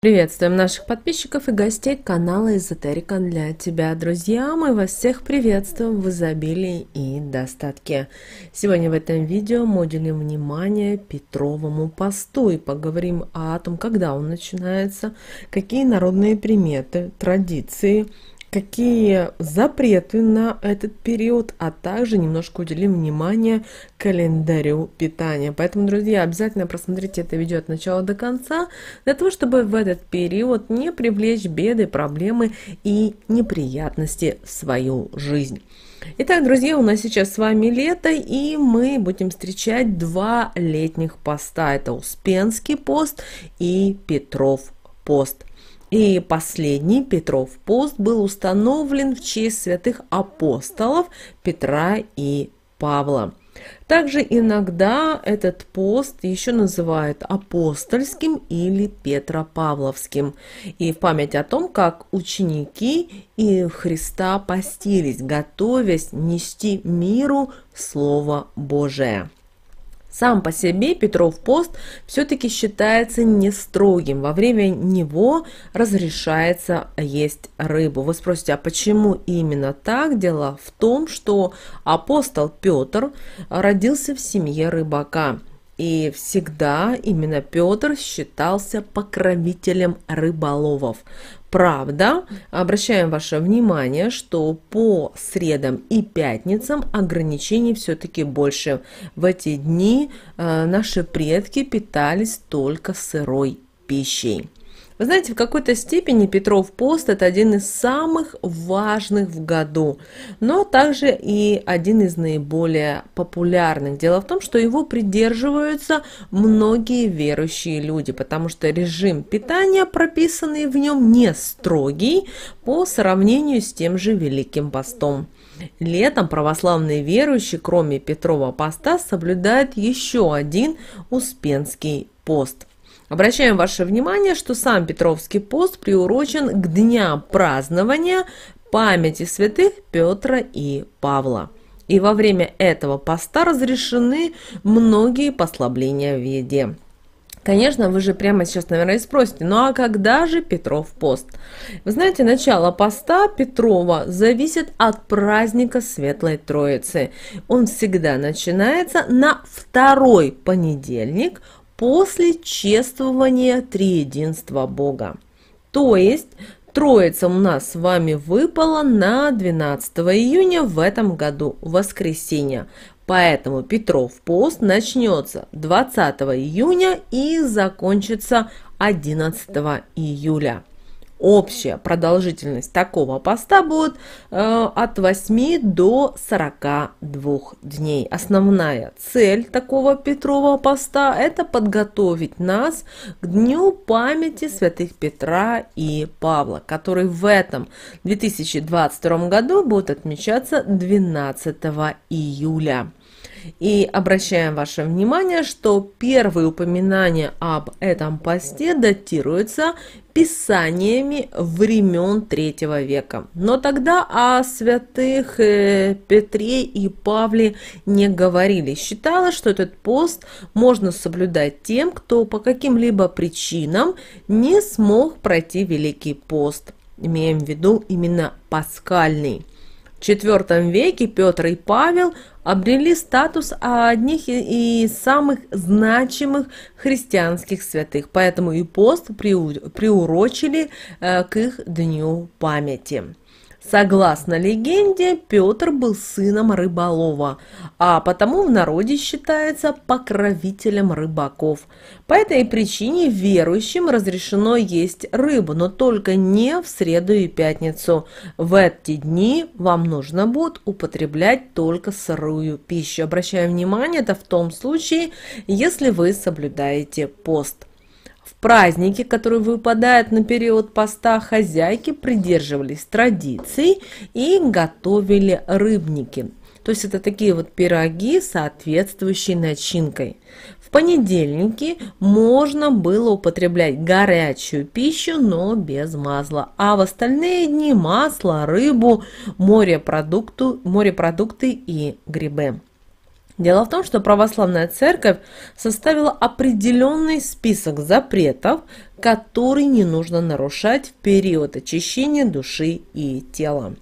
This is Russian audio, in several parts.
Приветствуем наших подписчиков и гостей канала Эзотерика для тебя, друзья. Мы вас всех приветствуем в изобилии и достатке. Сегодня в этом видео мы уделим внимание Петровому посту и поговорим о том, когда он начинается, какие народные приметы, традиции, какие запреты на этот период, а также немножко уделим внимание календарю питания. Поэтому, друзья, обязательно просмотрите это видео от начала до конца, для того, чтобы в этот период не привлечь беды, проблемы и неприятности в свою жизнь. Итак, друзья, у нас сейчас с вами лето, и мы будем встречать два летних поста. Это Успенский пост и Петров пост. И последний, Петров пост, был установлен в честь святых апостолов Петра и Павла. Также иногда этот пост еще называют апостольским или Петропавловским. И в память о том, как ученики и Христа постились, готовясь нести миру Слово Божие. Сам по себе Петров пост все-таки считается нестрогим. Во время него разрешается есть рыбу. Вы спросите, а почему именно так? Дело в том, что апостол Петр родился в семье рыбака. И всегда именно Петр считался покровителем рыболовов. Правда, обращаем ваше внимание, что по средам и пятницам ограничений все-таки больше. В эти дни наши предки питались только сырой пищей. Вы знаете, в какой-то степени Петров пост – это один из самых важных в году, но также и один из наиболее популярных. Дело в том, что его придерживаются многие верующие люди, потому что режим питания, прописанный в нем, не строгий по сравнению с тем же Великим постом. Летом православные верующие, кроме Петрова поста, соблюдают еще один Успенский пост. Обращаем ваше внимание, что сам Петровский пост приурочен к дням празднования памяти святых Петра и Павла. И во время этого поста разрешены многие послабления в еде. Конечно, вы же прямо сейчас, наверное, и спросите, ну а когда же Петров пост? Вы знаете, начало поста Петрова зависит от праздника Светлой Троицы. Он всегда начинается на второй понедельник после чествования Триединства Бога. То есть Троица у нас с вами выпала на 12 июня в этом году, воскресенье. Поэтому Петров пост начнется 20 июня и закончится 11 июля. Общая продолжительность такого поста будет от 8 до 42 дней. Основная цель такого Петрова поста – это подготовить нас к Дню памяти святых Петра и Павла, который в этом 2022 году будет отмечаться 12 июля. И обращаем ваше внимание, что первые упоминания об этом посте датируются писаниями времен III века. Но тогда о святых Петре и Павле не говорили. Считалось, что этот пост можно соблюдать тем, кто по каким-либо причинам не смог пройти Великий пост. Имеем в виду именно пасхальный. В IV веке Петр и Павел обрели статус одних из самых значимых христианских святых, поэтому и пост приурочили к их дню памяти. Согласно легенде, Петр был сыном рыболова, а потому в народе считается покровителем рыбаков. По этой причине верующим разрешено есть рыбу, но только не в среду и пятницу. В эти дни вам нужно будет употреблять только сырую пищу. Обращаю внимание, это в том случае, если вы соблюдаете пост. В праздники, которые выпадают на период поста, хозяйки придерживались традиций и готовили рыбники. То есть это такие вот пироги с соответствующей начинкой. В понедельники можно было употреблять горячую пищу, но без масла. А в остальные дни масло, рыбу, морепродукты и грибы. Дело в том, что православная церковь составила определенный список запретов, который не нужно нарушать в период очищения души и тела.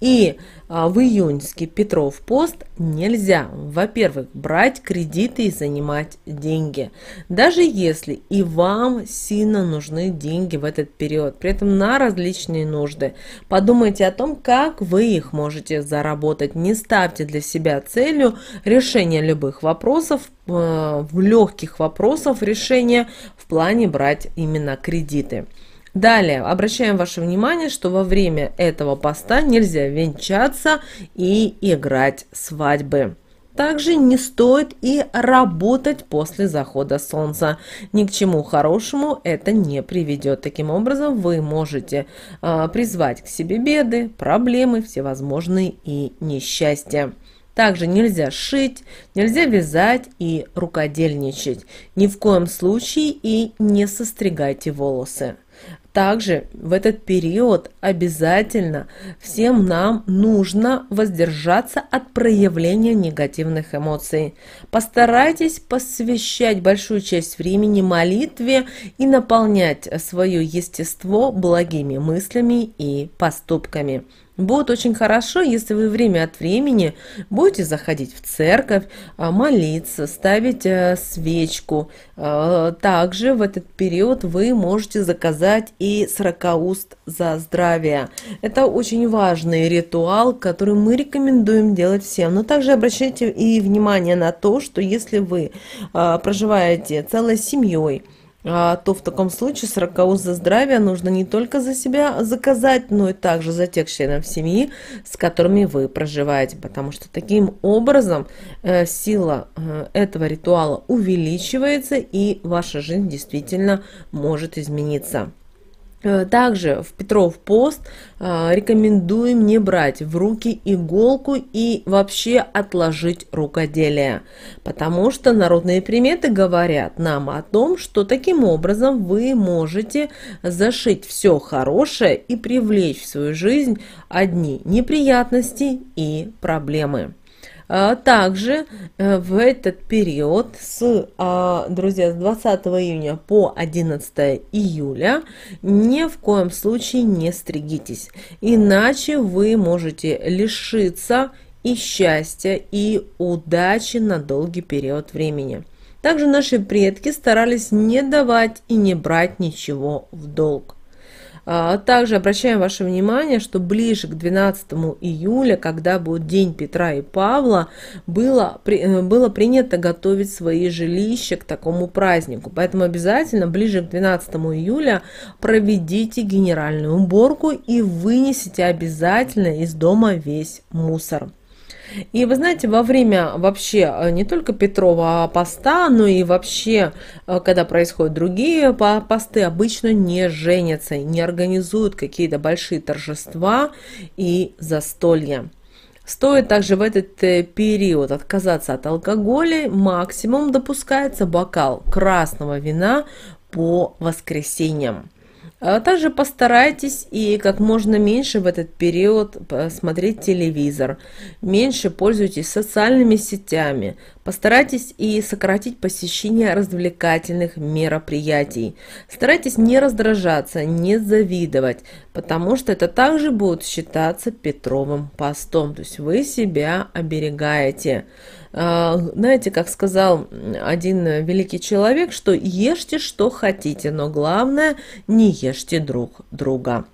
И в июньский Петров пост нельзя, во-первых, брать кредиты и занимать деньги, даже если и вам сильно нужны деньги в этот период, при этом на различные нужды. Подумайте о том, как вы их можете заработать. Не ставьте для себя целью решения любых вопросов, легких вопросов решения в плане брать именно кредиты. Далее, обращаем ваше внимание, что во время этого поста нельзя венчаться и играть свадьбы. Также не стоит и работать после захода солнца. Ни к чему хорошему это не приведет. Таким образом, вы можете призвать к себе беды, проблемы, всевозможные и несчастья. Также нельзя шить, нельзя вязать и рукодельничать. Ни в коем случае и не состригайте волосы. Также в этот период обязательно всем нам нужно воздержаться от проявления негативных эмоций. Постарайтесь посвящать большую часть времени молитве и наполнять свое естество благими мыслями и поступками. Будет очень хорошо, если вы время от времени будете заходить в церковь, молиться, ставить свечку. Также в этот период вы можете заказать и 40 уст за здравие. Это очень важный ритуал, который мы рекомендуем делать всем. Но также обращайте и внимание на то, что если вы проживаете целой семьей, то в таком случае 40 уст за здравие нужно не только за себя заказать, но и также за тех членов семьи, с которыми вы проживаете, потому что таким образом сила этого ритуала увеличивается, и ваша жизнь действительно может измениться. Также в Петров пост рекомендуем не брать в руки иголку и вообще отложить рукоделие, потому что народные приметы говорят нам о том, что таким образом вы можете зашить все хорошее и привлечь в свою жизнь одни неприятности и проблемы. Также в этот период, друзья, с 20 июня по 11 июля ни в коем случае не стригитесь, иначе вы можете лишиться и счастья, и удачи на долгий период времени. Также наши предки старались не давать и не брать ничего в долг. Также обращаем ваше внимание, что ближе к 12 июля, когда будет День Петра и Павла, было принято готовить свои жилища к такому празднику. Поэтому обязательно ближе к 12 июля проведите генеральную уборку и вынесите обязательно из дома весь мусор. И вы знаете, во время вообще не только Петрова поста, но и вообще, когда происходят другие посты, обычно не женятся, не организуют какие-то большие торжества и застолья. Стоит также в этот период отказаться от алкоголя, максимум допускается бокал красного вина по воскресеньям. Также постарайтесь и как можно меньше в этот период смотреть телевизор, меньше пользуйтесь социальными сетями, постарайтесь и сократить посещение развлекательных мероприятий. Старайтесь не раздражаться, не завидовать, потому что это также будет считаться Петровым постом, то есть вы себя оберегаете. Знаете, как сказал один великий человек, что ешьте, что хотите, но главное, не ешьте друг друга.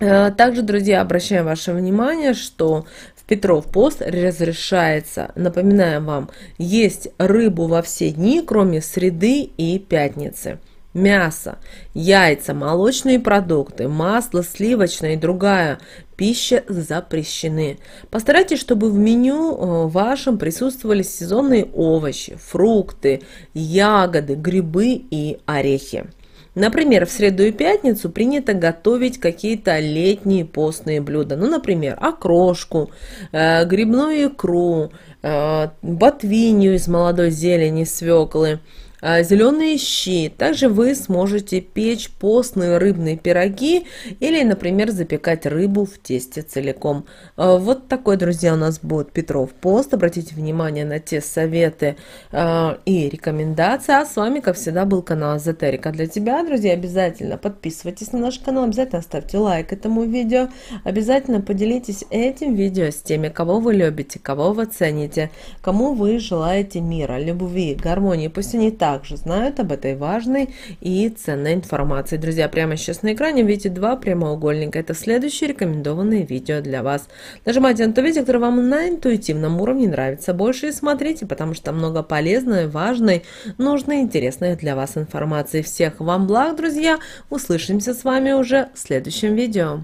Также, друзья, обращаем ваше внимание, что в Петров пост разрешается, напоминаем вам, есть рыбу во все дни, кроме среды и пятницы. Мясо, яйца, молочные продукты, масло, сливочное и другая пища запрещены. Постарайтесь, чтобы в меню вашем присутствовали сезонные овощи, фрукты, ягоды, грибы и орехи. Например, в среду и пятницу принято готовить какие-то летние постные блюда. Ну, например, окрошку, грибную икру, ботвинью из молодой зелени, свеклы. зеленый щи. Также вы сможете печь постные рыбные пироги или, например, запекать рыбу в тесте целиком. Вот такой, друзья, у нас будет Петров пост. Обратите внимание на те советы и рекомендации. А с вами, как всегда, был канал Эзотерика для тебя. Друзья, обязательно подписывайтесь на наш канал, обязательно ставьте лайк этому видео, обязательно поделитесь этим видео с теми, кого вы любите, кого вы цените, кому вы желаете мира, любви, гармонии. Пусть они также знают об этой важной и ценной информации. Друзья, прямо сейчас на экране видите два прямоугольника. Это следующие рекомендованные видео для вас. Нажимайте на то видео, которое вам на интуитивном уровне нравится больше, и смотрите, потому что много полезной, важной, нужной, интересной для вас информации. Всех вам благ, друзья. Услышимся с вами уже в следующем видео.